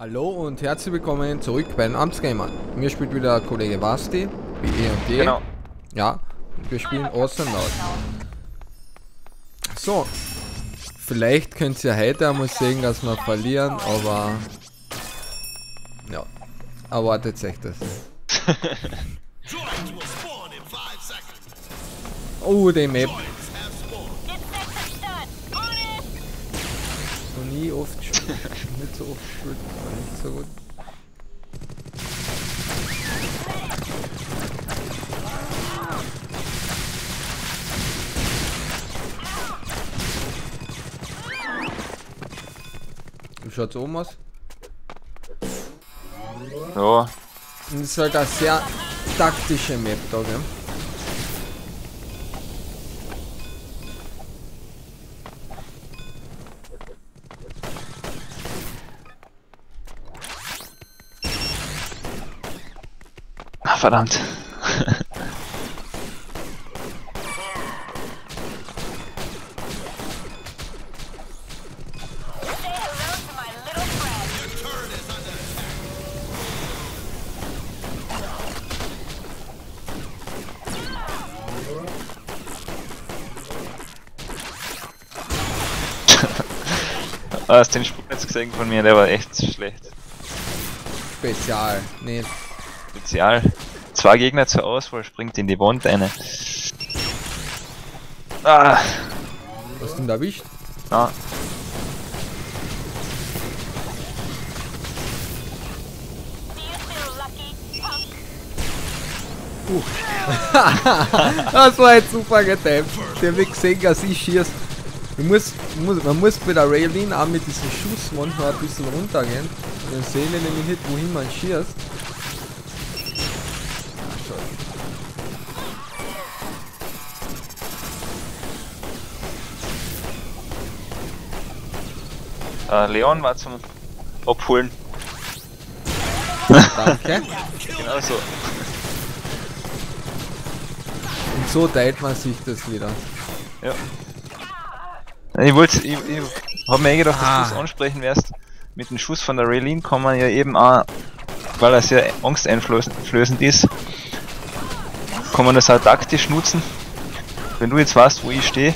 Hallo und herzlich willkommen zurück bei den Amtsgamer. Mir spielt wieder Kollege Basti, wie eh. Genau. Ja, wir spielen Awesomenauts. So, vielleicht könnt ihr heute einmal sehen, dass wir verlieren, aber ja, erwartet euch das. Oh, die Map. Noch nie oft gespielt. Nicht so oft gespielt, aber nicht so gut. Wie schaut's oben aus? Ja. Das ist halt eine sehr taktische Map da, gell? Verdammt. Hast den Spruch jetzt gesehen von mir? Der war echt schlecht. Spezial, nee. Spezial. Zwei Gegner zur Auswahl, springt in die Wand eine. Ah. Was denn da erwischt? Na. Das war jetzt super getimt. Der wird gesehen, dass ich schieße. Man muss bei der Raelynn auch mit diesem Schuss manchmal ein bisschen runtergehen. Dann sehen wir nämlich nicht, wohin man schießt. Leon war zum Abholen. Danke. Genau so. Und so teilt man sich das wieder. Ja. Ich hab mir gedacht, dass du es ansprechen wirst. Mit dem Schuss von der Raelynn kann man ja eben auch, weil er sehr angsteinflößend ist, kann man das auch taktisch nutzen. Wenn du jetzt weißt, wo ich stehe,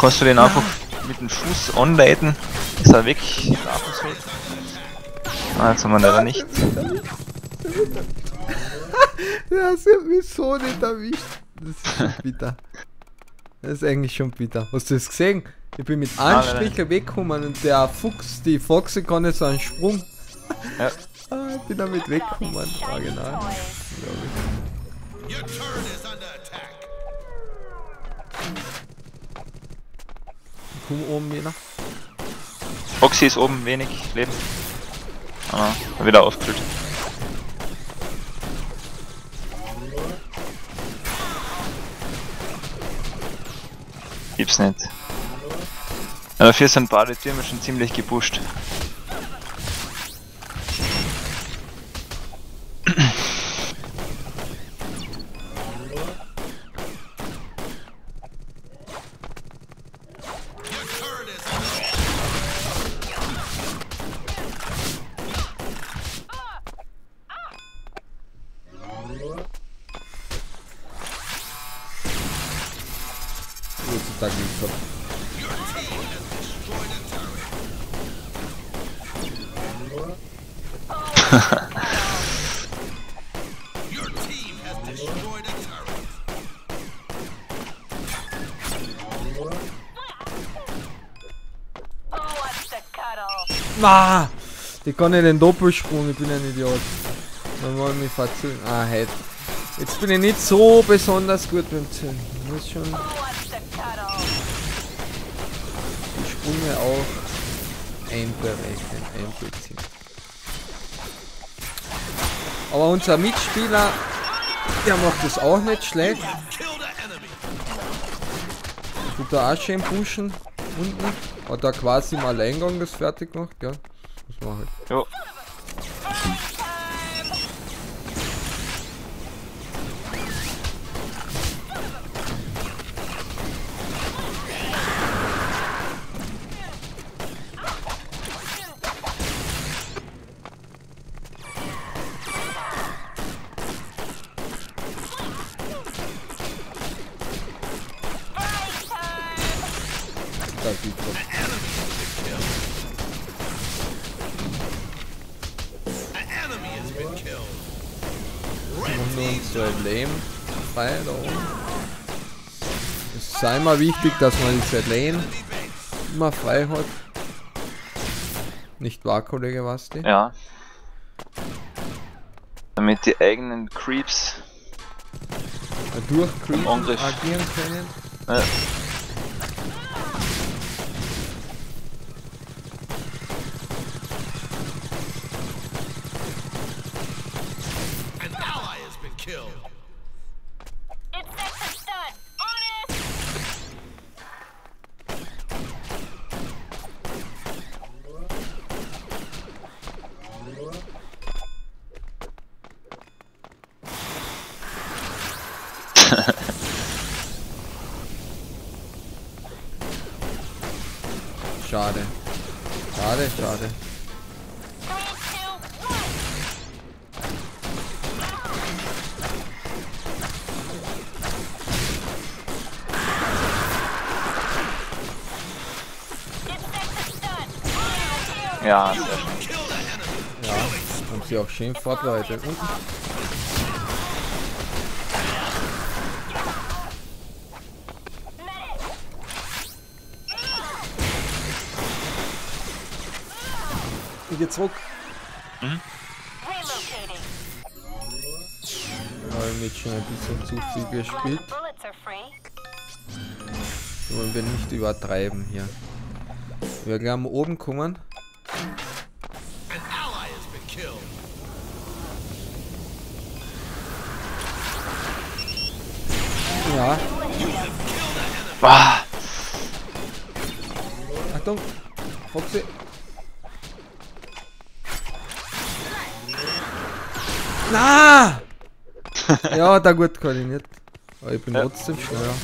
kannst du den einfach mit dem Schuss anleiten. Ist er weg? Jetzt haben wir leider nicht. Ja, sie hat mich so nicht erwischt. Das ist schon bitter. Das ist eigentlich schon bitter. Hast du das gesehen? Ich bin mit einem Strich weggekommen und der Fuchs, die Foxy kann jetzt einen Sprung. Ja. Ich bin damit weggekommen. Ah, genau. Komm oben wieder. Foxy ist oben, wenig Leben. Ah, wieder aufgefüllt. Gibt's nicht. Ja, dafür sind beide Türme schon ziemlich gepusht. Ah, ich kann nicht den Doppelsprung, ich bin ein Idiot. Dann wollen wir mich verzögern. Ah, halt. Jetzt bin ich nicht so besonders gut beim Zählen. Ich muss schon. Die Sprünge auch einberechnen. Aber unser Mitspieler, der macht das auch nicht schlecht. Tut er auch schön pushen. Unten. Hat er quasi im Alleingang das fertig gemacht, gell? Das war halt. Jo. that you put. An enemy has been killed. So lame. Es sei mal wichtig, dass man die Raelynn immer frei hat. Nicht wahr, Kollege Basti? Ja. Damit die eigenen Creeps durch Creeps agieren können. Ja. Schade. Schade, schade. Ja, sehr schön. Ja, haben sie auch schön fortgeleitet. Unten. Zurück. Mhm. Ja, wir haben schon ein bisschen zu viel gespielt. Das wollen wir nicht übertreiben hier. Wir werden oben kommen. Ja. Ah. Achtung, Foxy. Na! Ja, da gut koordiniert. Aber ich bin trotzdem schneller.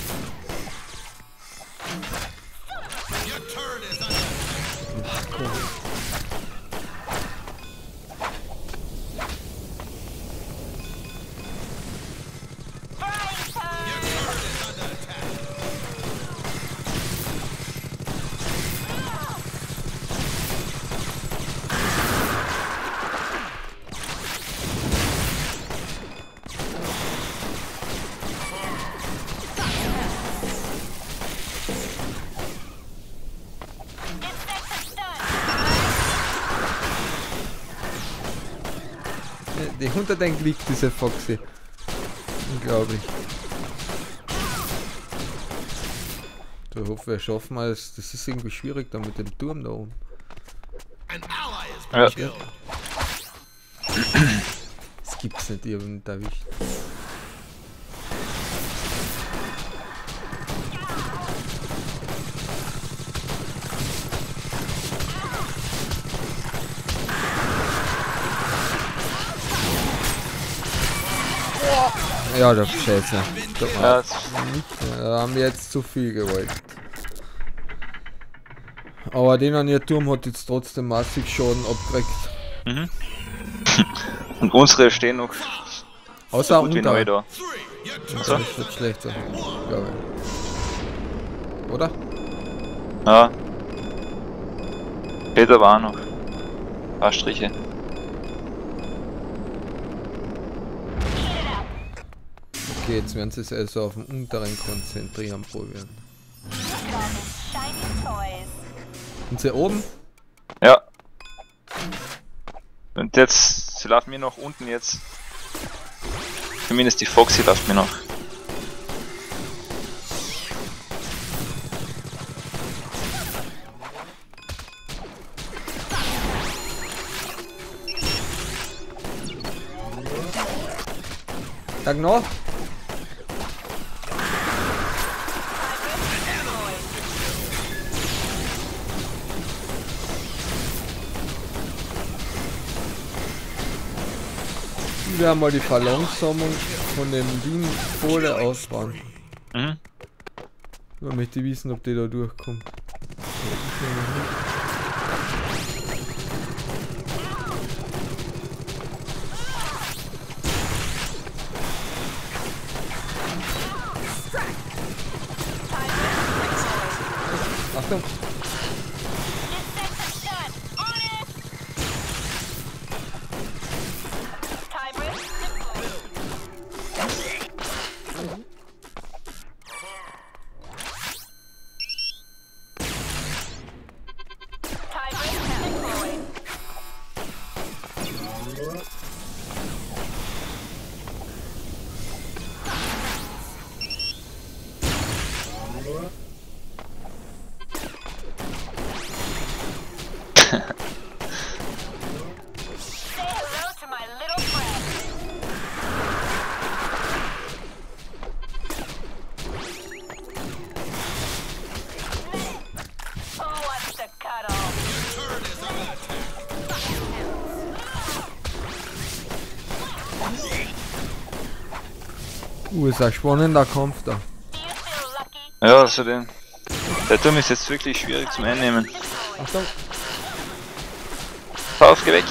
Unter den Klick, diese Foxy. Unglaublich. So, ich hoffe, wir schaffen mal es. Das ist irgendwie schwierig da mit dem Turm da oben. Ja. Das gibt's nicht, irgendwie erwischt. Ja, das Scheiße. Ja, da haben wir jetzt zu viel gewollt. Aber den an ihr Turm hat jetzt trotzdem massig Schaden abgekriegt. Mhm. Und unsere stehen noch. Außer unten. Da. Ja, so. Das wird schlechter, glaube ich. Oder? Ja. Peter war noch. Ein paar Striche. Okay, jetzt werden sie es also auf den unteren konzentrieren probieren. Sind sie oben? Ja. Und jetzt, sie laufen mir noch unten jetzt. Zumindest die Foxy läuft mir noch. Tag noch. Wir haben mal die Verlangsamung von dem Dienpole ausbauen. Mhm. Ich möchte wissen, ob die da durchkommt. Ach Achtung. Ist ein spannender Kampf da. Ja, außerdem. Der Turm ist jetzt wirklich schwierig zum Einnehmen. Achtung! Auf, geh weg!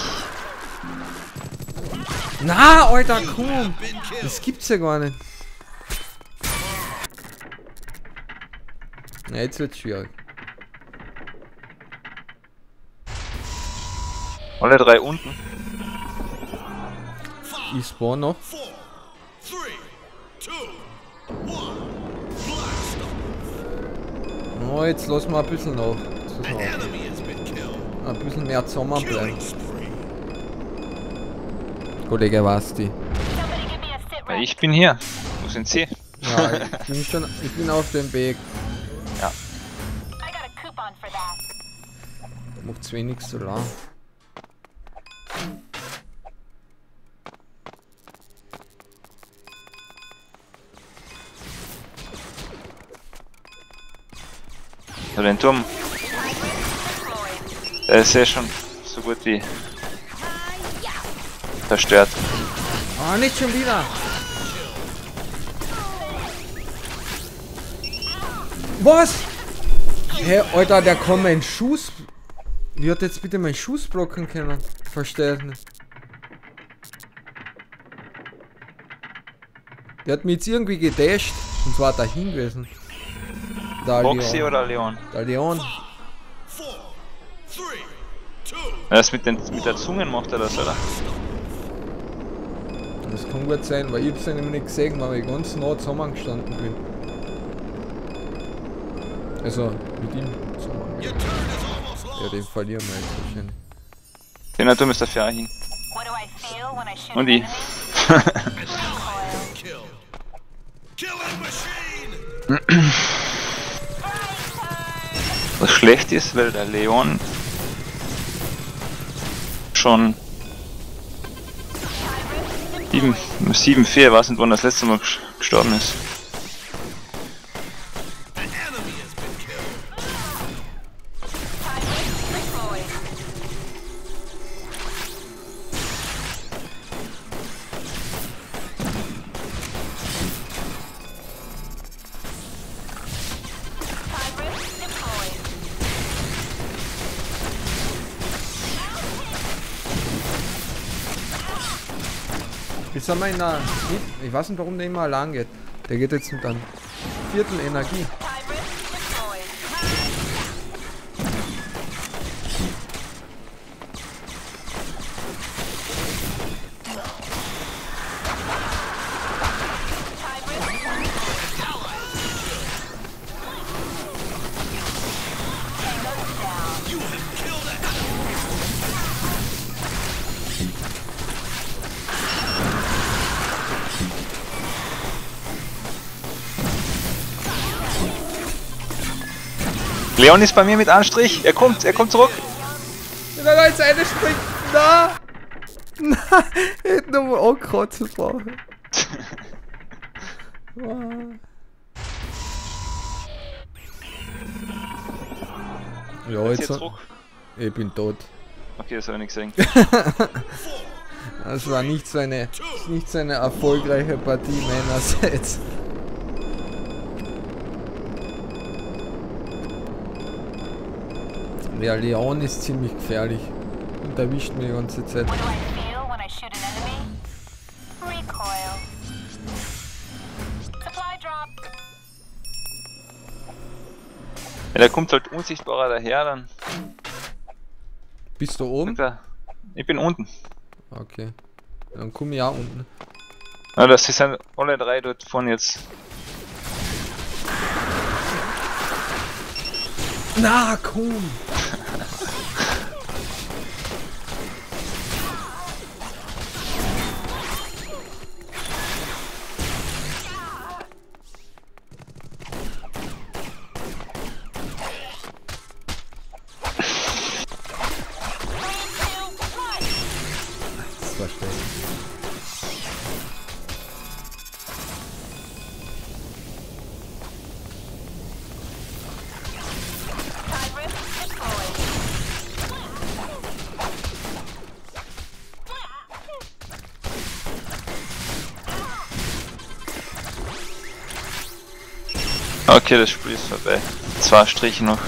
Na, Alter, komm! Das gibt's ja gar nicht. Na, jetzt wird's schwierig. Alle drei unten. Ich spawn noch. Oh, jetzt lassen wir ein bisschen noch zusammen. Ein bisschen mehr zusammen bleiben. Kollege Basti. Ich bin hier. Wo sind Sie? Ja, ich bin auf dem Weg. Ja. Macht's wenig so lang. Den Turm. Der ist ja schon so gut wie zerstört. Oh, nicht schon wieder! Was? Hey, Alter, der kann meinen Schuss... Wie hat jetzt bitte meinen Schuss blocken können? Verstehe ich nicht. Der hat mich jetzt irgendwie gedasht und zwar dahin gewesen. Foxy oder Leon? Der Leon. 4, 3, 2. Das mit der Zunge macht er das, oder? Das kann gut sein, weil ich hab's ja nämlich nicht gesehen, weil ich ganz nah zusammengestanden bin. Also, mit ihm zusammen. Ja, den verlieren wir jetzt wahrscheinlich. Den Atom ist dafür auch hin. Und ich. Was schlecht ist, weil der Leon schon 7-4, weiß nicht wann das letzte Mal gestorben ist. Jetzt sind wir in der... Ich weiß nicht, warum der immer lang geht. Der geht jetzt mit einem Viertel Energie. Leon ist bei mir mit Anstrich. Er kommt zurück. Der Leute, eine springt. Na! Na! Hätte nur mal Ankratzen brauchen. Ja, jetzt zurück. Ich bin tot. Okay, das habe ich nicht gesehen. Das war nicht so eine erfolgreiche Partie meinerseits. Der Leon ist ziemlich gefährlich und erwischt mich die ganze Zeit. Ja, da kommt halt unsichtbarer daher, dann... Bist du oben? Ich bin unten. Okay. Dann komm ich auch unten. Na, das sind alle drei dort von jetzt. Na, komm! Okay, das Spiel ist vorbei. 2 Striche noch.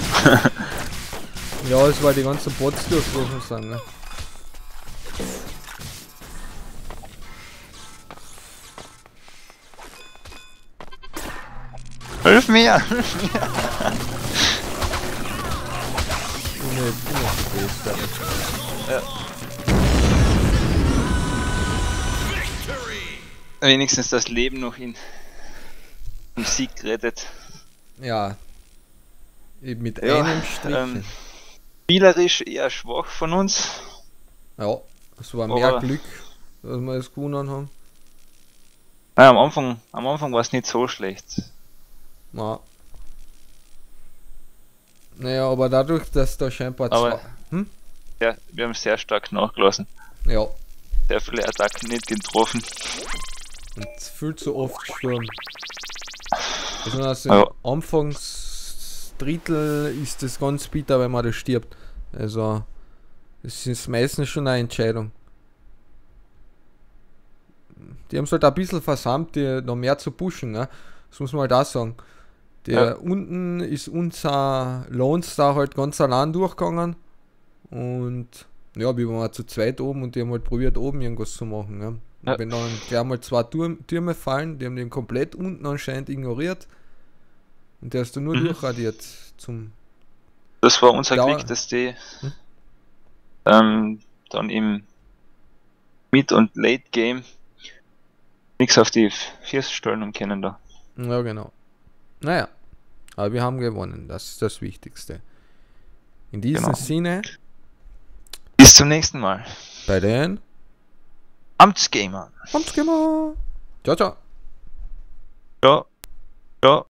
Ja, es war die ganze Bots durch, muss man sagen, ne? Hilf mir! Hilf mir! Ja. Wenigstens das Leben noch ihn im Sieg rettet. Ja, mit einem Strich. Spielerisch eher schwach von uns. Ja, es war mehr Glück, dass wir es gewonnen haben. Nein, am Anfang war es nicht so schlecht. Na. Naja, aber dadurch, dass da scheinbar zwei... Hm? Ja, wir haben sehr stark nachgelassen. Ja. Sehr viele Attacken nicht getroffen. Und viel zu oft Sturm. Also im Anfangsdrittel ist das ganz bitter, wenn man da stirbt. Also das ist meistens schon eine Entscheidung. Die haben es halt ein bisschen versammt, die noch mehr zu pushen, ne? Das muss man halt auch sagen. Der ja. Unten ist unser Lone Star halt ganz allein durchgegangen. Und ja, wir waren zu zweit oben und die haben halt probiert, oben irgendwas zu machen, ne? Ja. Wenn dann gleich mal 2 Türme fallen, die haben den komplett unten anscheinend ignoriert und der ist dann nur durchradiert zum... Das war unser Glück, dass die dann im Mid- und Late-Game nichts auf die Füße stellen können da. Ja, genau. Naja, aber wir haben gewonnen, das ist das Wichtigste. In diesem Sinne... Bis zum nächsten Mal. Bei den... Amtsgamer. Ciao, ciao. Ja. Ja.